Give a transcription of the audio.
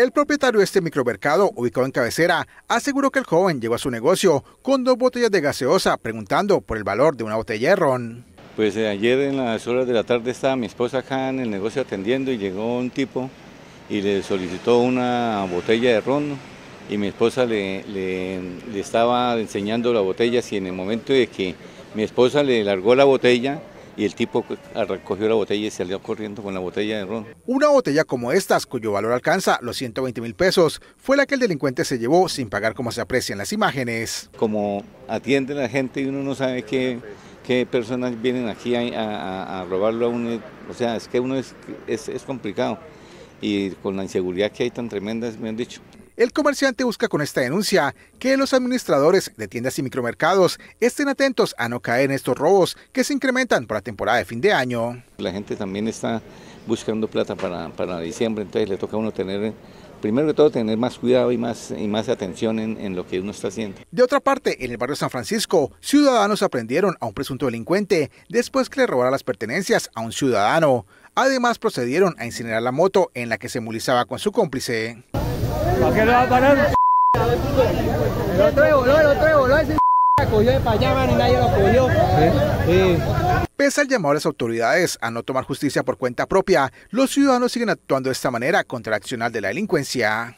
El propietario de este micromercado, ubicado en Cabecera, aseguró que el joven llegó a su negocio con 2 botellas de gaseosa, preguntando por el valor de una botella de ron. Pues ayer en las horas de la tarde estaba mi esposa acá en el negocio atendiendo y llegó un tipo y le solicitó una botella de ron y mi esposa le estaba enseñando la botella, y en el momento de que mi esposa le largó la botella, y el tipo recogió la botella y salió corriendo con la botella de ron. Una botella como estas, cuyo valor alcanza los 120.000 pesos, fue la que el delincuente se llevó sin pagar, como se aprecia en las imágenes. Como atiende la gente y uno no sabe qué personas vienen aquí a robarlo a uno, o sea, es que uno es complicado. Y con la inseguridad que hay tan tremenda, me han dicho. El comerciante busca con esta denuncia que los administradores de tiendas y micromercados estén atentos a no caer en estos robos que se incrementan por la temporada de fin de año. La gente también está buscando plata para diciembre, entonces le toca a uno tener, primero que todo, tener más cuidado y más atención en lo que uno está haciendo. De otra parte, en el barrio San Francisco, ciudadanos aprendieron a un presunto delincuente después que le robara las pertenencias a un ciudadano. Además, procedieron a incinerar la moto en la que se movilizaba con su cómplice. ¿Para qué lo va a parar? Lo traigo, ese cogió de para allá, man, y nadie lo cogió. Sí. Pese al llamado a las autoridades a no tomar justicia por cuenta propia, los ciudadanos siguen actuando de esta manera contra el accionar de la delincuencia.